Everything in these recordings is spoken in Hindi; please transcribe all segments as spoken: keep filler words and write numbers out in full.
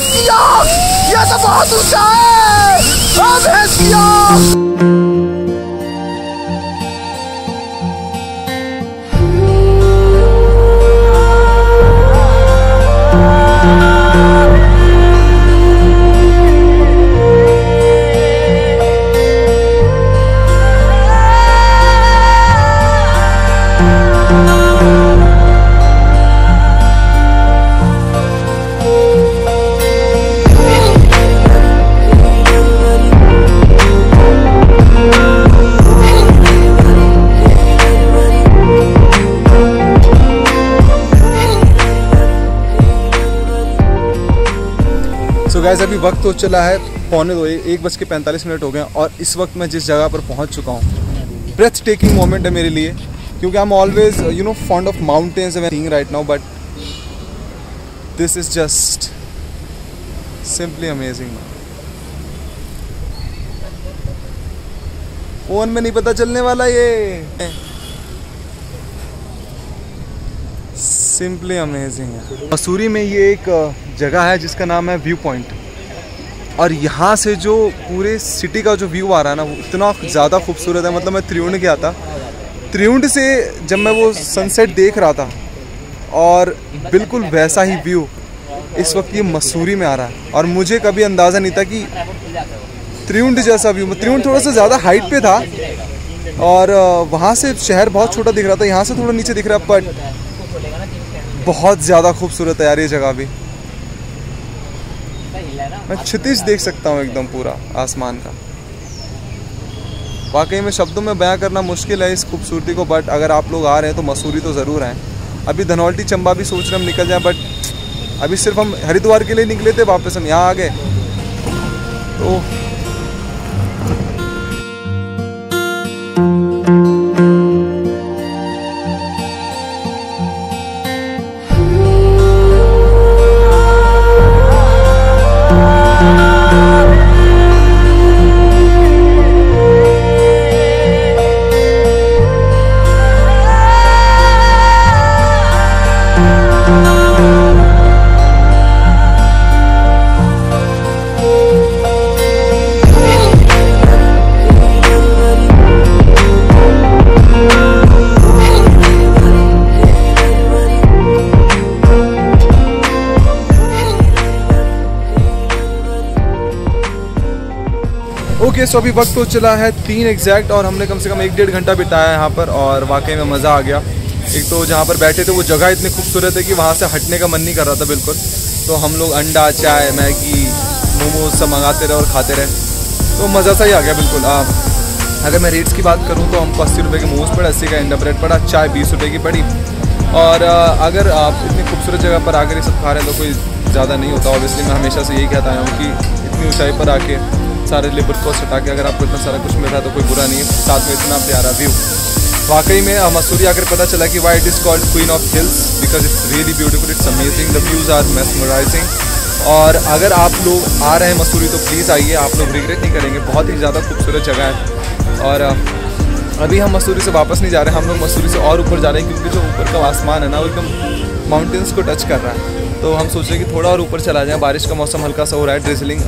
ये तो बहुत ऊंचा है। गाइस अभी वक्त हो चला है पौने दो, एक बज के पैंतालीस मिनट हो गए और इस वक्त मैं जिस जगह पर पहुंच चुका हूँ ब्रेथ टेकिंग मोमेंट है मेरे लिए, क्योंकि I am always you know fond of mountains and seeing right now, but this is just simply amazing. Phone में नहीं पता चलने वाला, ये सिंपली अमेजिंग है। मसूरी में ये एक जगह है जिसका नाम है व्यू पॉइंट, और यहाँ से जो पूरे सिटी का जो व्यू आ रहा है ना वो इतना ज़्यादा खूबसूरत है। मतलब मैं त्रिउंड गया था, त्रिउंड से जब मैं वो सनसेट देख रहा था और बिल्कुल वैसा ही व्यू इस वक्त ये मसूरी में आ रहा है, और मुझे कभी अंदाज़ा नहीं था कि त्रिउंड जैसा व्यू। त्रिउंड थोड़ा सा ज़्यादा हाइट पर था और वहाँ से शहर बहुत छोटा दिख रहा था, यहाँ से थोड़ा नीचे दिख रहा, बट बहुत ज़्यादा खूबसूरत है यार ये जगह भी। मैं क्षितिज देख सकता हूँ एकदम पूरा आसमान का। वाकई में शब्दों में बयां करना मुश्किल है इस खूबसूरती को, बट अगर आप लोग आ रहे हैं तो मसूरी तो ज़रूर आएँ। अभी धनौल्टी चंबा भी सोच रहे हम निकल जाएं, बट अभी सिर्फ हम हरिद्वार के लिए निकले थे, वापस हम यहाँ आ गए। तो ओके okay, सो so अभी वक्त तो चला है तीन एग्जैक्ट और हमने कम से कम एक डेढ़ घंटा बिताया यहाँ पर, और वाकई में मज़ा आ गया। एक तो जहाँ पर बैठे थे वो जगह इतनी खूबसूरत है कि वहाँ से हटने का मन नहीं कर रहा था बिल्कुल, तो हम लोग अंडा, चाय, मैगी, मोमोज सब मंगाते रहे और खाते रहे, तो मज़ा सा ही आ गया बिल्कुल। आ, अगर मैं रेट्स की बात करूँ तो हमको अस्सी रुपये के मोमोज पड़े, अस्सी का अंडा ब्रेड पड़ा, चाय बीस रुपये की पड़ी। और अगर आप इतनी खूबसूरत जगह पर आकर ये सब खा रहे हैं तो कोई ज़्यादा नहीं होता ऑब्वियसली। मैं हमेशा से यही कहता हूँ कि इतनी ऊँचाई पर आके सारे लेबर कॉस्ट हटा के अगर आपको इतना सारा कुछ मिल रहा है तो कोई बुरा नहीं है, साथ में इतना प्यारा व्यू। वाकई में मसूरी आकर पता चला कि why it is called queen of hills, because it's really beautiful, it's amazing, the views are mesmerising. और अगर आप लोग आ रहे हैं मसूरी तो प्लीज़ आइए, आप लोग रिग्रेट नहीं करेंगे, बहुत ही ज़्यादा खूबसूरत जगह है। और अभी हम मसूरी से वापस नहीं जा रहे, हम लोग मसूरी से और ऊपर जा रहे हैं, क्योंकि जो ऊपर का आसमान है ना वो एकदम माउंटेन्स को टच कर रहा है, तो हम सोच रहे हैं कि थोड़ा और ऊपर चला जाए। बारिश का मौसम हल्का सा हो रहा है, ड्रिजलिंग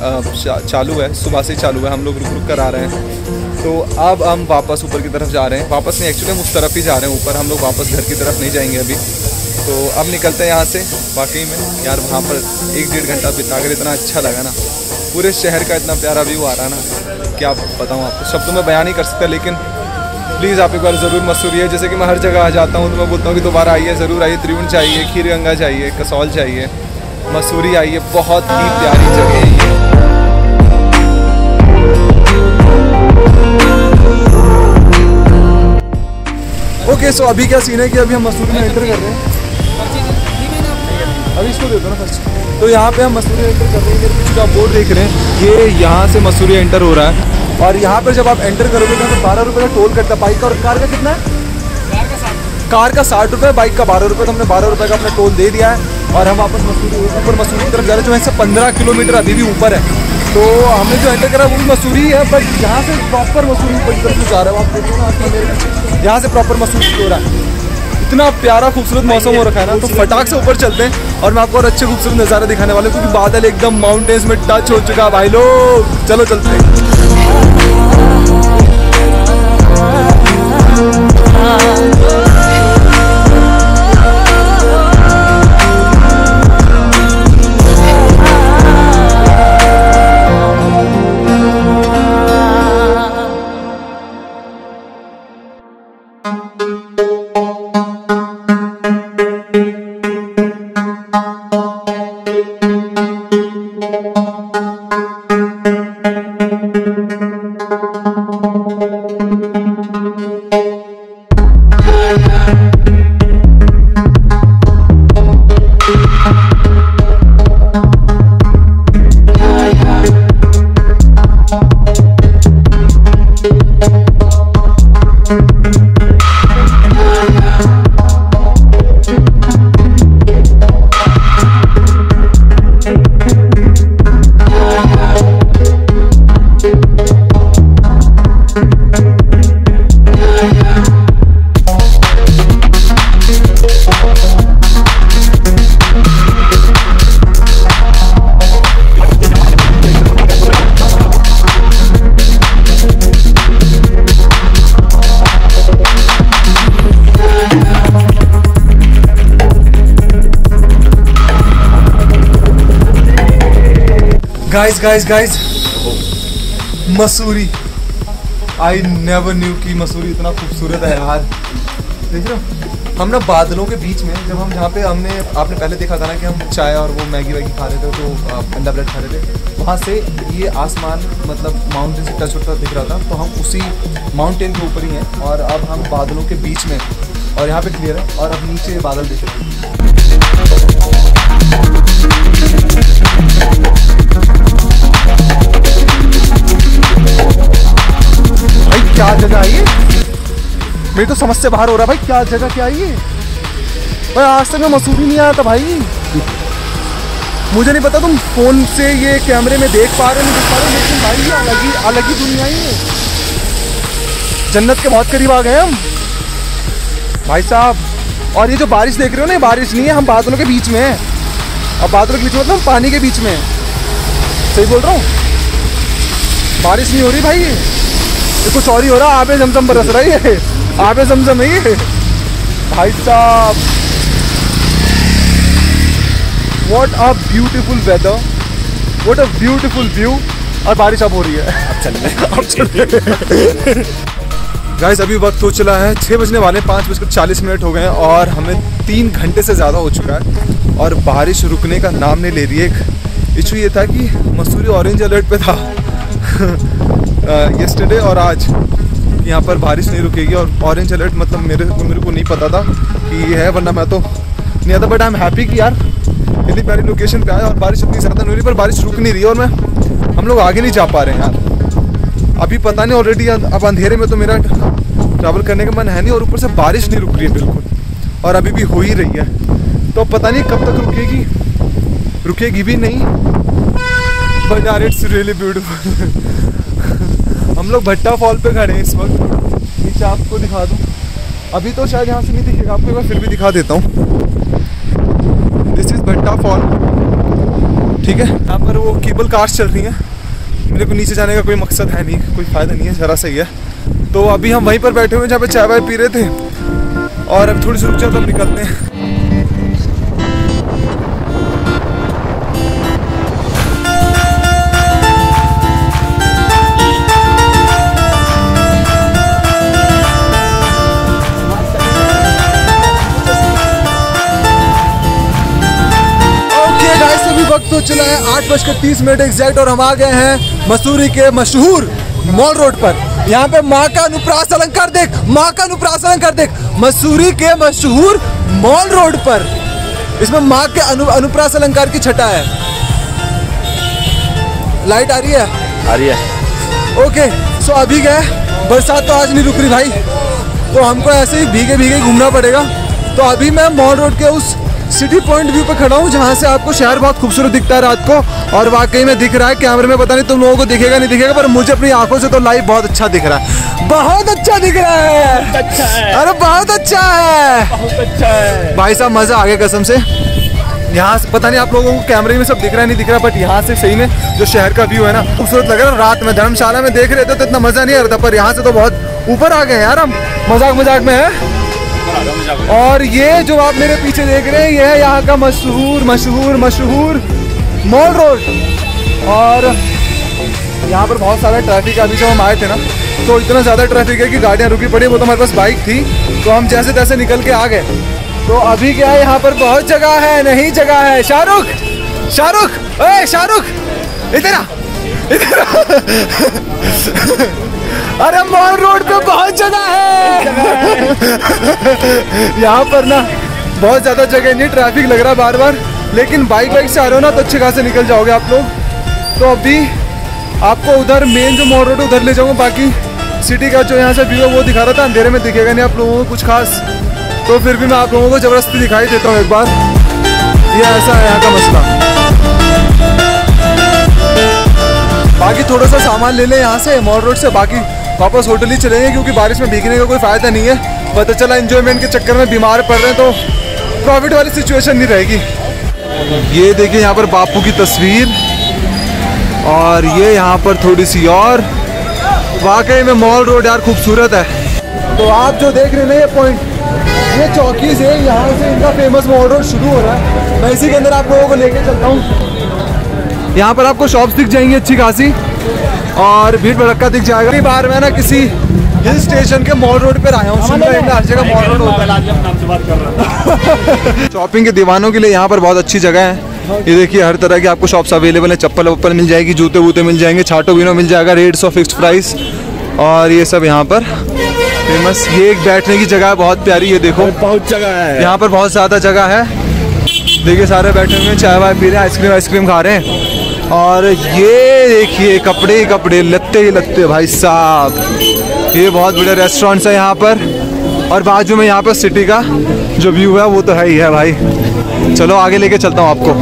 चालू है, सुबह से चालू है, हम लोग रुक रुक कर आ रहे हैं। तो अब हम वापस ऊपर की तरफ जा रहे हैं, वापस नहीं एक्चुअली हम उस तरफ ही जा रहे हैं ऊपर, हम लोग वापस घर की तरफ नहीं जाएंगे अभी। तो अब निकलते हैं यहाँ से। वाकई में यार वहाँ पर एक डेढ़ घंटा बिताकर इतना अच्छा लगा ना, पूरे शहर का इतना प्यारा व्यू आ रहा ना, क्या बताऊँ आपको, शब्दों में बयां नहीं कर सकता। लेकिन प्लीज़ आप एक बार ज़रूर मसूरी है, जैसे कि मैं हर जगह आ जाता हूँ तो मैं बोलता हूँ कि दोबारा आइए, ज़रूर आइए। त्रिउंड चाहिए, खीर गंगा चाहिए, कसौल चाहिए, मसूरी आइए, बहुत ही प्यारी जगह है ये। ओके okay, सो so अभी क्या सीन है कि अभी हम मसूरी में एंटर कर रहे हैं, अभी इसको दे दो ना फर्स्ट। तो यहाँ पे हम मसूरी एंटर कर रहे हैं, जो आप बोर्ड देख रहे हैं ये यहाँ से मसूरी एंटर हो रहा है। और यहाँ पर जब आप एंटर करोगे तो बारह रुपये का टोल कटता है बाइक का, और कार का कितना है? कार का साठ रुपये, बाइक का बारह रुपये। तो हमने बारह रुपये का अपना टोल दे दिया है और हम वापस मसूरी ऊपर मसूरी की तरफ जा रहे हैं, जो यहाँ से पंद्रह किलोमीटर अभी भी ऊपर है। तो हमने जो एंटर करा वो भी मसूरी है, बट यहाँ से प्रॉपर मसूरी ऊपर की तरफ जा रहा है। आप देखो ना, मेरे यहाँ से प्रॉपर मसूरी हो रहा है। इतना प्यारा खूबसूरत मौसम हो रखा है ना, तो फटाक से ऊपर चलते हैं और मैं आपको और अच्छे खूबसूरत नज़ारे दिखाने वाले हूँ, क्योंकि बादल एकदम माउंटेन्स में टच हो चुका है भाई लोग। चलो चलते हैं। Guys guys guys Mussoorie, I never knew कि मसूरी इतना खूबसूरत है यार। देख रहे हो, हम ना बादलों के बीच में, जब हम जहाँ पे हमने आपने पहले देखा था ना कि हम चाय और वो मैगी वैगी खा रहे थे, तो अंडा ब्रेड खा रहे थे, वहाँ से ये आसमान मतलब माउंटेन से टच होता दिख रहा था, तो हम उसी माउंटेन के ऊपर ही हैं और अब हम बादलों के बीच में, और यहाँ पर क्लियर है और अब नीचे बादल दिख रहे हैं। क्या जगह आई है, मेरी तो समझ से बाहर हो रहा है भाई, क्या जगह क्या आई है भाई। आज तक मैं मसूरी नहीं आया था भाई, मुझे नहीं पता तुम फोन से ये कैमरे में देख पा रहे हो नहीं देख पा रहे हो, लेकिन भाई ये अलग ही अलग ही दुनिया ही है, जन्नत के बहुत करीब आ गए हम भाई साहब। और ये जो बारिश देख रहे हो ना, बारिश नहीं है, हम बादलों के बीच में हैं, और बादलों के बीच में मतलब पानी के बीच में है, सही बोल रहा हूँ, बारिश नहीं हो रही भाई, ये कुछ और ही हो रहा, आप जमजम बरस रही है, आप जमजम है ये भाई साहब। What a beautiful weather, what a beautiful view, और बारिश अब हो रही है। अब चलने अब चलने गाइस, अभी वक्त हो चला है, छः बजने वाले, पाँच बजकर चालीस मिनट हो गए हैं और हमें तीन घंटे से ज़्यादा हो चुका है और बारिश रुकने का नाम नहीं ले रही है। एक इशू ये था कि मसूरी ऑरेंज अलर्ट पे था येस्टरडे और आज यहाँ पर बारिश नहीं रुकेगी, और ऑरेंज अलर्ट मतलब मेरे मेरे को नहीं पता था कि ये है, वरना मैं तो नहीं आता, बट आई एम हैप्पी कि यार इतनी प्यारी लोकेशन पे आए और बारिश इतनी ज़्यादा नहीं हो रही, पर बारिश रुक नहीं रही और मैं हम लोग आगे नहीं जा पा रहे हैं यार। अभी पता नहीं, ऑलरेडी अब अंधेरे में तो मेरा ट्रैवल करने का मन है नहीं, और ऊपर से बारिश नहीं रुक रही है बिल्कुल, और अभी भी हो ही रही है, तो पता नहीं कब तक रुकेगी, रुकेगी भी नहीं, बट यार इट्स रियली ब्यूटीफुल। हम लोग भट्टा फॉल पे खड़े हैं इस वक्त, नीचे आपको दिखा दूँ, अभी तो शायद यहाँ से नहीं दिखेगा आपको, मैं फिर भी दिखा देता हूँ, दिस इज़ भट्टा फॉल, ठीक है। यहाँ पर वो केबल कार्स चल रही हैं, मेरे को नीचे जाने का कोई मकसद है नहीं, कोई फ़ायदा नहीं है, ज़रा सही है, तो अभी हम वहीं पर बैठे हुए हैं जहाँ पर चाय वाय पी रहे थे, और अब थोड़ी सी रुक जाओ तो हम निकलते हैं। तो चला है आठ बजकर तीस मिनट एग्जैक्ट और हम आ गए हैं मसूरी के मशहूर मॉल रोड पर। यहाँ पे माँ का अनुप्रास अलंकार देख, माँ का अनुप्रास अलंकार देख, मसूरी के मशहूर मॉल रोड पर, इसमें माँ के अनु, अनुप्रास अलंकार की छटा है। लाइट आ रही है, आ रही है, ओके। सो अभी गए, बरसात तो आज नहीं रुक रही भाई, तो हमको ऐसे ही भीगे भीगे घूमना पड़ेगा, तो अभी मैं मॉल रोड के उस सिटी पॉइंट व्यू पे खड़ा हूँ, जहाँ से आपको शहर बहुत खूबसूरत दिखता है रात को। और वाकई में दिख रहा है कैमरे में, पता नहीं तुम लोगों को दिखेगा नहीं दिखेगा, पर मुझे अपनी आंखों से तो लाइव बहुत अच्छा दिख रहा है, बहुत अच्छा दिख रहा है, अच्छा है। अरे बहुत अच्छा है, बहुत अच्छा है भाई साहब, मजा आ गया कसम से। यहाँ से पता नहीं आप लोगों को कैमरे में सब दिख रहा है नहीं दिख रहा, बट यहाँ से सही में जो शहर का व्यू है ना, खूबसूरत लग रहा है। रात में धर्मशाला में देख रहे थे तो इतना मजा नहीं आ रहा था, पर यहाँ से तो बहुत ऊपर आ गए यार हम, मजाक मजाक में है। और ये जो आप मेरे पीछे देख रहे हैं, ये है यहाँ का मशहूर मशहूर मशहूर मॉल रोड। और यहाँ पर बहुत सारा ट्रैफिक है। अभी जब हम आए थे ना तो इतना ज़्यादा ट्रैफिक है कि गाड़ियाँ रुकी पड़ी, वो तो हमारे पास बाइक थी तो हम जैसे तैसे निकल के आ गए। तो अभी क्या है, यहाँ पर बहुत जगह है, नहीं जगह है। शाहरुख शाहरुख ओए शाहरुख, इधर आ इधर आ। अरे मॉल रोड पे बहुत जगह है। यहाँ पर ना बहुत ज़्यादा जगह नहीं, ट्रैफिक लग रहा है बार बार, लेकिन बाइक बाइक से आ रहे हो ना तो अच्छे खासे निकल जाओगे आप लोग। तो अभी आपको उधर मेन जो मॉल रोड है उधर ले जाऊँगा, बाकी सिटी का जो यहाँ से व्यू है वो दिखा रहा था। अंधेरे में दिखेगा नहीं आप लोगों को कुछ खास, तो फिर भी मैं आप लोगों को ज़बरदस्ती दिखाई देता हूँ एक बार। ये ऐसा है यहाँ का मसला। बाकी थोड़ा सा सामान ले लें यहाँ से मॉल रोड से, बाकी वापस होटल ही चलेंगे, क्योंकि बारिश में भीगने का कोई फ़ायदा नहीं है। पता चला एंजॉयमेंट के चक्कर में बीमार पड़ रहे हैं, तो प्रॉफिट वाली सिचुएशन नहीं रहेगी। ये देखिए यहाँ पर बापू की तस्वीर, और ये यहाँ पर थोड़ी सी और। वाकई में मॉल रोड यार खूबसूरत है। तो आप जो देख रहे हैं ना ये पॉइंट, ये चौकीज़ है, यहाँ से इनका फेमस मॉल रोड शुरू हो रहा है। मैं इसी के अंदर आप लोगों को लेके चलता हूँ। यहाँ पर आपको शॉप्स दिख जाएंगी अच्छी खासी, और भीड़ भड़क्का दिख जाएगा। अगली बार मैं ना किसी हिल स्टेशन के मॉल रोड पर आया हूँ, हर जगह मॉल रोड होता है। शॉपिंग के दीवानों के लिए यहाँ पर बहुत अच्छी जगह है। ये देखिए हर तरह की आपको शॉप्स अवेलेबल है, चप्पल वप्पल मिल जाएगी, जूते वूते मिल जाएंगे, छाटो बीनो मिल जाएगा, रेट्स ऑफ फिक्स प्राइस, और ये सब यहाँ पर फेमस। ये एक बैठने की जगह है बहुत प्यारी, ये देखो बहुत जगह है यहाँ पर, बहुत ज़्यादा जगह है। देखिए सारे बैठे हुए चाय वाय पी रहे हैं, आइसक्रीम आइसक्रीम खा रहे हैं। और ये देखिए कपड़े कपड़े लत्ते ही लत्ते भाई साहब, ये बहुत बड़े रेस्टोरेंट्स है यहाँ पर, और बाजू में यहाँ पर सिटी का जो व्यू है वो तो है ही है भाई। चलो आगे लेके चलता हूँ आपको।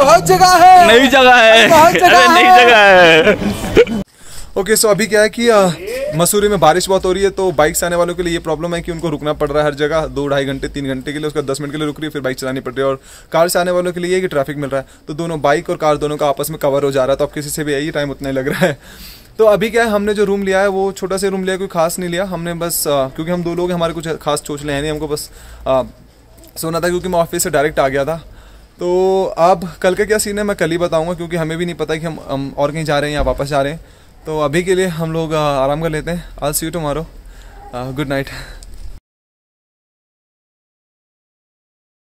बहुत जगह है, नई जगह है, बहुत जगह नई जगह है। ओके सो अभी क्या है कि आ, मसूरी में बारिश बहुत हो रही है, तो बाइक से आने वालों के लिए ये प्रॉब्लम है कि उनको रुकना पड़ रहा है हर जगह, दो ढाई घंटे तीन घंटे के लिए, उसका दस मिनट के लिए रुक रही है, फिर बाइक चलानी पड़ रही है। और कार से आने वालों के लिए ये कि ट्रैफिक मिल रहा है, तो दोनों बाइक और कार दोनों का आपस में कवर हो जा रहा है, तो अब किसी से भी यही टाइम उतना ही लग रहा है। तो अभी क्या है, हमने जो रूम लिया है वो छोटा सा रूम लिया, कोई खास नहीं लिया हमने, बस आ, क्योंकि हम दो लोग, हमारे कुछ खास चोचले हैं नहीं, हमको बस आ, सोना था, क्योंकि मैं ऑफिस से डायरेक्ट आ गया था। तो अब कल का क्या सीन है मैं कल ही बताऊँगा, क्योंकि हमें भी नहीं पता कि हम और कहीं जा रहे हैं या वापस जा रहे हैं। तो अभी के लिए हम लोग आराम कर लेते हैं। I will see you tomorrow, good night.